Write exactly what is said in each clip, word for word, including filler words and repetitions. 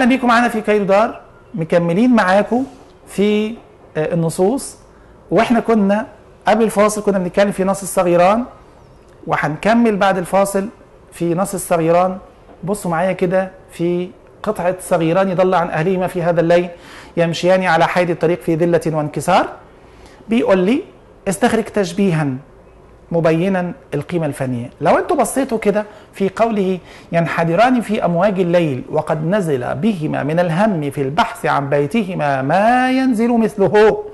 اهلا بيكم معانا في كايرو دار، مكملين معاكم في النصوص. واحنا كنا قبل الفاصل كنا بنتكلم في نص الصغيران، وهنكمل بعد الفاصل في نص الصغيران. بصوا معايا كده في قطعة صغيران يضل عن أهلهما في هذا الليل، يمشيان على حيد الطريق في ذلة وانكسار. بيقول لي استخرج تشبيها مبينا القيمة الفنية. لو انتوا بصيتوا كده في قوله ينحدران في أمواج الليل وقد نزل بهما من الهم في البحث عن بيتهما ما ينزل مثله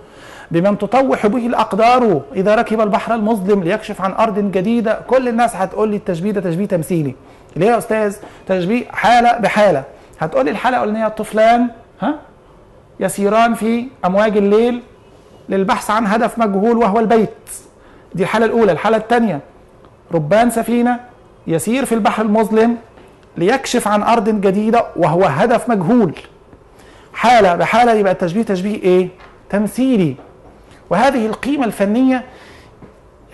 بمن تطوح به الأقدار إذا ركب البحر المظلم ليكشف عن أرض جديدة. كل الناس هتقول لي التشبيه ده تشبيه تمثيلي. ليه يا أستاذ؟ تشبيه حالة بحالة. هتقول لي الحالة الأولانية الطفلان ها يسيران في أمواج الليل للبحث عن هدف مجهول وهو البيت، دي الحالة الأولى. الحالة الثانية ربان سفينة يسير في البحر المظلم ليكشف عن أرض جديدة وهو هدف مجهول. حالة بحالة، يبقى التشبيه تشبيه إيه؟ تمثيلي. وهذه القيمة الفنية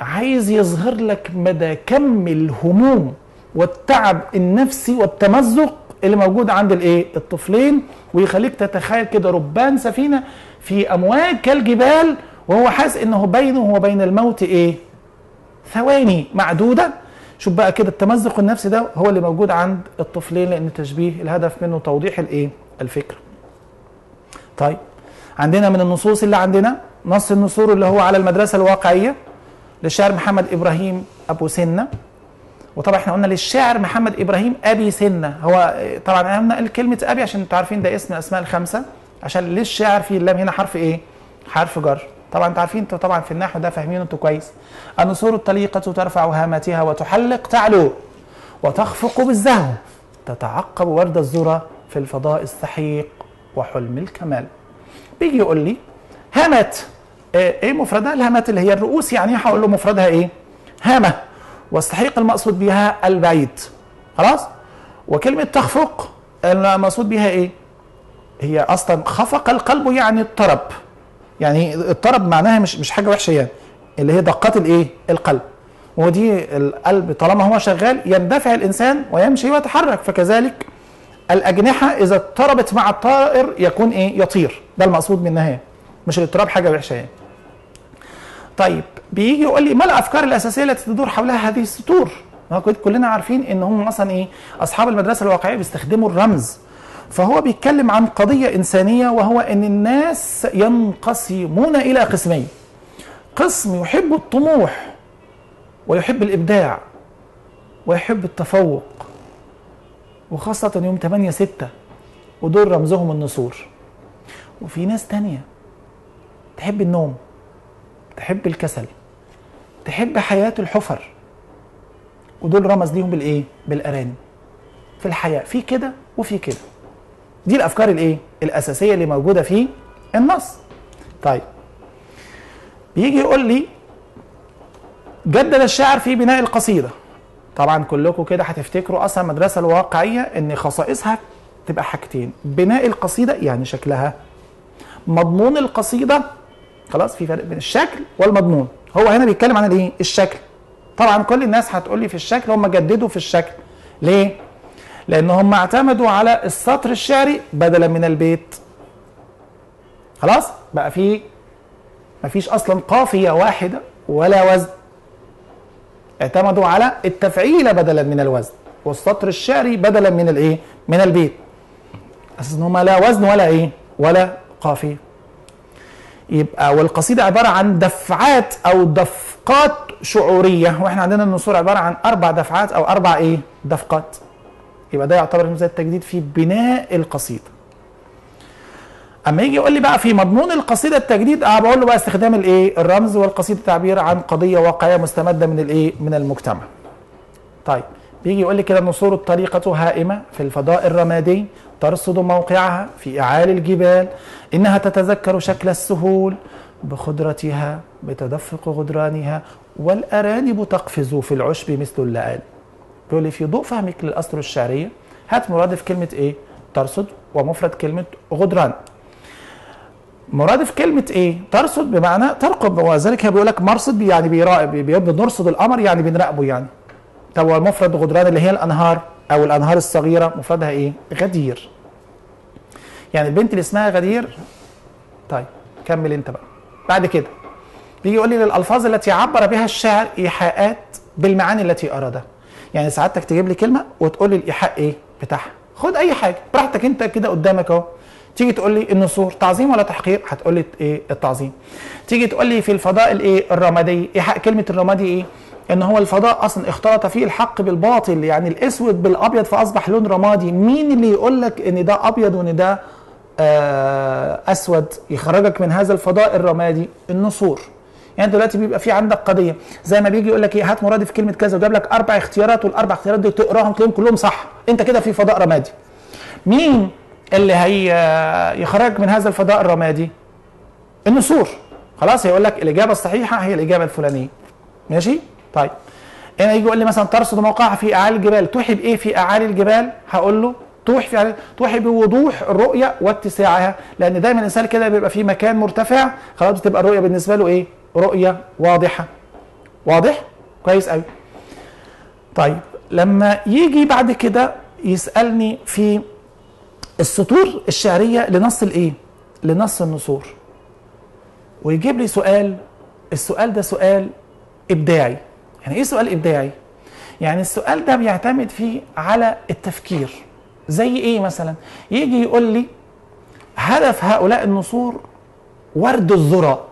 عايز يظهر لك مدى كم الهموم والتعب النفسي والتمزق اللي موجود عند الايه؟ الطفلين، ويخليك تتخيل كده ربان سفينة في أمواج كالجبال وهو حاسس انه بينه وبين الموت ايه؟ ثواني معدودة. شوف بقى كده التمزق النفسي ده هو اللي موجود عند الطفلين، لأن تشبيه الهدف منه توضيح الايه؟ الفكرة. طيب عندنا من النصوص اللي عندنا نص النصور اللي هو على المدرسة الواقعية للشاعر محمد إبراهيم أبو سنة. وطبعا احنا قلنا للشاعر محمد إبراهيم أبي سنة، هو طبعا قلنا كلمة أبي عشان انتوا عارفين ده اسم أسماء الخمسة، عشان للشاعر في اللام هنا حرف إيه؟ حرف جر. طبعا انتوا عارفين، انتوا طبعا في النحو ده فاهمين انتوا كويس. النصور الطليقة ترفع هامتها وتحلق تعلو وتخفق بالزهو تتعقب ورد الذرة في الفضاء السحيق وحلم الكمال. بيجي يقول لي هامت ايه مفردها؟ الهامت اللي هي الرؤوس، يعني هقول له مفردها ايه؟ هامه، والسحيق المقصود بها البعيد. خلاص؟ وكلمه تخفق المقصود بها ايه؟ هي اصلا خفق القلب يعني الطرب، يعني الطرب معناها مش مش حاجه وحشه يعني، اللي هي دقات الايه؟ القلب. ودي القلب طالما هو شغال يندفع الانسان ويمشي ويتحرك، فكذلك الاجنحه اذا اضطربت مع الطائر يكون ايه؟ يطير. ده المقصود منها هي. مش الاضطراب حاجه وحشه يعني. طيب بيجي يقول لي ما الافكار الاساسيه التي تدور حولها هذه السطور؟ كلنا عارفين ان هم اصلا ايه؟ اصحاب المدرسه الواقعيه بيستخدموا الرمز. فهو بيتكلم عن قضيه انسانيه، وهو ان الناس ينقسمون الى قسمين. قسم يحب الطموح ويحب الابداع ويحب التفوق، وخاصه يوم ثمانية ستة ودول رمزهم النسور. وفي ناس ثانيه تحب النوم، تحب الكسل، تحب حياة الحفر، ودول رمز ليهم بالايه؟ بالارانب في الحياة، في كده وفي كده. دي الافكار الايه؟ الاساسية اللي موجودة في النص. طيب بيجي يقول لي جدد الشاعر في بناء القصيدة. طبعا كلكم كده هتفتكروا اصلا المدرسة الواقعية ان خصائصها تبقى حاجتين، بناء القصيدة يعني شكلها، مضمون القصيدة. خلاص، في فرق بين الشكل والمضمون. هو هنا بيتكلم عن الايه؟ الشكل. طبعا كل الناس هتقول لي في الشكل، هم جددوا في الشكل. ليه؟ لان هم اعتمدوا على السطر الشعري بدلا من البيت. خلاص؟ بقى في مفيش اصلا قافيه واحده ولا وزن. اعتمدوا على التفعيله بدلا من الوزن، والسطر الشعري بدلا من الايه؟ من البيت. اساس ان هم لا وزن ولا ايه؟ ولا قافيه. يبقى والقصيدة عبارة عن دفعات أو دفقات شعورية، وإحنا عندنا النصور عبارة عن أربع دفعات أو أربع إيه؟ دفقات. يبقى ده يعتبر زي التجديد في بناء القصيدة. أما يجي يقول لي بقى في مضمون القصيدة التجديد، أه بقول له بقى استخدام الإيه؟ الرمز، والقصيدة تعبير عن قضية واقعية مستمدة من الإيه؟ من المجتمع. طيب بيجي يقول لي كده النصور الطريقة هائمة في الفضاء الرمادي ترصد موقعها في أعالي الجبال، إنها تتذكر شكل السهول بخضرتها بتدفق غدرانها والأرانب تقفز في العشب مثل اللآل. بيقول لي في ضوء فهمك للأسطر الشعرية هات مرادف كلمة إيه؟ ترصد ومفرد كلمة غدران. مرادف كلمة إيه؟ ترصد بمعنى ترقب، وذلك بيقول لك مرصد يعني بيراقب، نرصد القمر يعني بنراقبه يعني. طب مفرد غدران اللي هي الأنهار أو الأنهار الصغيرة مفردها إيه؟ غدير. يعني البنت اللي اسمها غدير. طيب كمل انت بقى. بعد كده بيجي يقول لي للالفاظ التي عبر بها الشاعر ايحاءات بالمعاني التي ارادها. يعني سعادتك تجيب لي كلمه وتقول لي الايحاء ايه بتاعها، خد اي حاجه براحتك انت كده قدامك اهو. تيجي تقول لي النسور تعظيم ولا تحقير، هتقول لي ايه التعظيم. تيجي تقول لي في الفضاء الايه الرمادي، ايحاء كلمه الرمادي ايه؟ ان هو الفضاء اصلا اختلط فيه الحق بالباطل، يعني الاسود بالابيض فاصبح لون رمادي. مين اللي يقول لك ان ده ابيض وان ده آه اسود يخرجك من هذا الفضاء الرمادي؟ النسور. يعني دلوقتي بيبقى في عندك قضيه زي ما بيجي يقول لك ايه هات مرادف كلمه كذا، وجاب لك اربع اختيارات، والاربع اختيارات دي تقراهم تلاقيهم كلهم صح، انت كده في فضاء رمادي. مين اللي هي يخرجك من هذا الفضاء الرمادي؟ النسور. خلاص هيقول لك الاجابه الصحيحه هي الاجابه الفلانيه. ماشي؟ طيب انا يجي يقول لي مثلا ترصد موقعها في اعالي الجبال، توحي بايه في اعالي الجبال؟ هقول له توحي في اعالي توحي بوضوح الرؤيه واتساعها، لان دايما الانسان كده بيبقى في مكان مرتفع خلاص بتبقى الرؤيه بالنسبه له ايه؟ رؤيه واضحه. واضح؟ كويس قوي. طيب لما يجي بعد كده يسالني في السطور الشعريه لنص الايه؟ لنص النسور. ويجيب لي سؤال، السؤال ده سؤال ابداعي. يعني ايه سؤال ابداعي؟ يعني السؤال ده بيعتمد فيه على التفكير. زي ايه مثلا؟ يجي يقول لي هدف هؤلاء النسور ورد الذرة.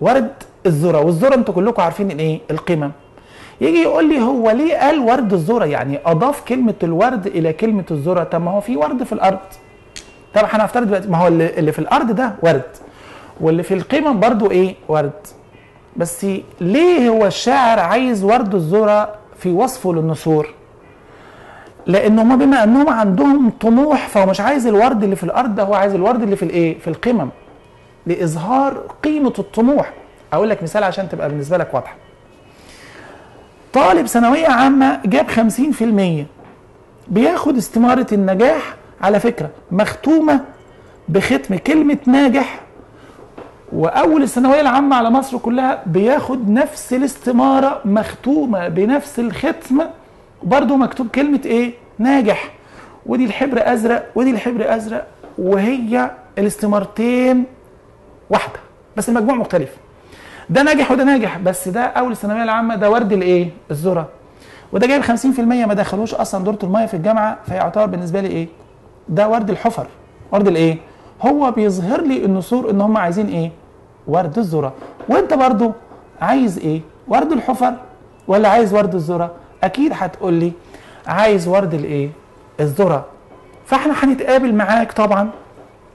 ورد الذرة، والذرة انتوا كلكم عارفين الايه؟ القمم. يجي يقول لي هو ليه قال ورد الذرة؟ يعني اضاف كلمة الورد الى كلمة الذرة. طب ما هو في ورد في الارض. طب احنا هنفترض دلوقتي ما هو اللي في الارض ده ورد، واللي في القمم برضو ايه؟ ورد. بس ليه هو الشاعر عايز ورد الذرة في وصفه للنسور؟ لأنهم بما أنهم عندهم طموح، فهو مش عايز الورد اللي في الأرض ده، هو عايز الورد اللي في الإيه؟ في القمم، لإظهار قيمة الطموح. أقول لك مثال عشان تبقى بالنسبة لك واضحة. طالب ثانوية عامة جاب خمسين في المية، بياخد استمارة النجاح على فكرة مختومة بختم كلمة ناجح، واول الثانويه العامه على مصر كلها بياخد نفس الاستماره مختومه بنفس الختم برضو مكتوب كلمه ايه؟ ناجح. ودي الحبر ازرق ودي الحبر ازرق، وهي الاستمارتين واحده بس المجموع مختلف. ده ناجح وده ناجح، بس ده اول الثانويه العامه، ده ورد الايه؟ الذره. وده جايب خمسين في المية ما دخلوش اصلا دوره الميه في الجامعه، فيعتبر بالنسبه لي ايه؟ ده ورد الحفر. ورد الايه؟ هو بيظهر لي النسور ان هم عايزين ايه؟ ورد الذره. وانت برضو عايز ايه؟ ورد الحفر ولا عايز ورد الذره؟ اكيد هتقول لي عايز ورد الايه؟ الذره. فاحنا هنتقابل معاك طبعا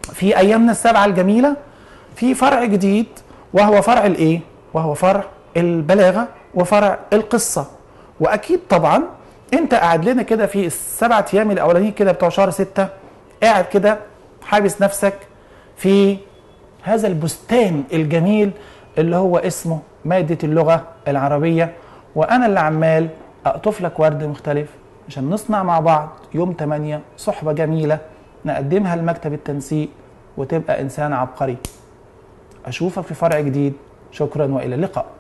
في ايامنا السبعه الجميله في فرع جديد، وهو فرع الايه؟ وهو فرع البلاغه وفرع القصه. واكيد طبعا انت قاعد لنا كده في السبعه ايام الاولانيين كده بتوع شهر سته، قاعد كده حابس نفسك في هذا البستان الجميل اللي هو اسمه مادة اللغة العربية، وأنا اللي عمال أقطف لك ورد مختلف عشان نصنع مع بعض يوم تمانية صحبة جميلة نقدمها لمكتب التنسيق وتبقى إنسان عبقري. أشوفك في فرع جديد. شكرا وإلى اللقاء.